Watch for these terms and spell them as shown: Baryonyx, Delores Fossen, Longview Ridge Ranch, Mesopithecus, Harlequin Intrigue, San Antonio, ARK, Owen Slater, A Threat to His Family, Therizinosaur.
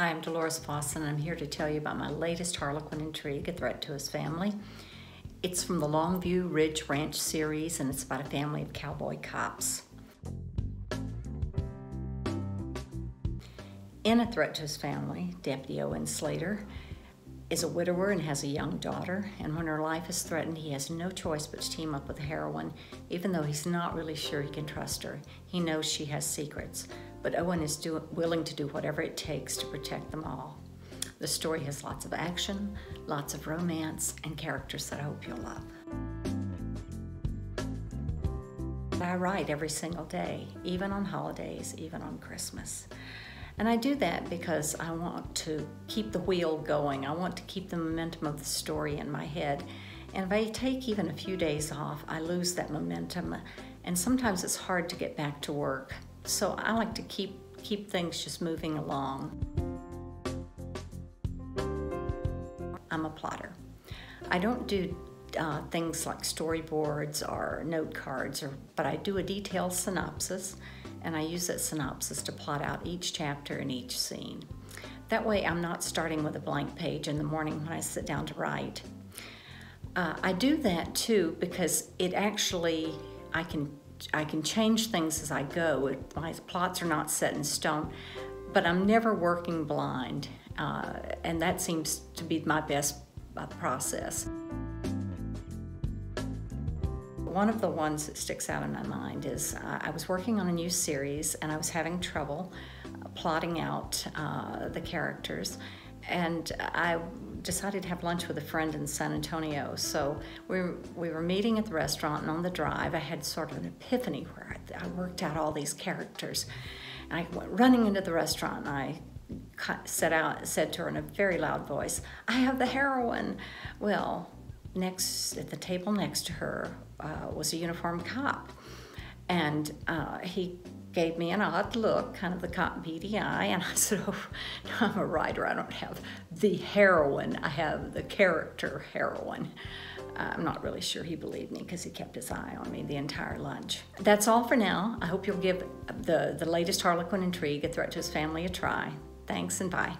Hi, I'm Delores Fossen, and I'm here to tell you about my latest Harlequin Intrigue, A Threat to His Family. It's from the Longview Ridge Ranch series, and it's about a family of cowboy cops. In A Threat to His Family, Deputy Owen Slater is a widower and has a young daughter, and when her life is threatened, he has no choice but to team up with heroin, even though he's not really sure he can trust her. He knows she has secrets, but Owen is willing to do whatever it takes to protect them all. The story has lots of action, lots of romance, and characters that I hope you'll love. I write every single day, even on holidays, even on Christmas. And I do that because I want to keep the wheel going. I want to keep the momentum of the story in my head. And if I take even a few days off, I lose that momentum. And sometimes it's hard to get back to work. So I like to keep things just moving along. I'm a plotter. I don't do things like storyboards or note cards, but I do a detailed synopsis, and I use that synopsis to plot out each chapter and each scene. That way I'm not starting with a blank page in the morning when I sit down to write. I do that too because it actually, I can change things as I go. My plots are not set in stone, but I'm never working blind, and that seems to be my best process. One of the ones that sticks out in my mind is I was working on a new series, and I was having trouble plotting out the characters, and I decided to have lunch with a friend in San Antonio. So we were meeting at the restaurant, and on the drive I had sort of an epiphany where I worked out all these characters. And I went running into the restaurant, and I said to her in a very loud voice, "I have the heroine." Well, at the table next to her was a uniformed cop, and he gave me an odd look, kind of the cop beady eye, and I said, "Oh, no, I'm a writer. I don't have the heroine. I have the character heroine." I'm not really sure he believed me because he kept his eye on me the entire lunch. That's all for now. I hope you'll give the latest Harlequin Intrigue, A Threat to His Family, a try. Thanks, and bye.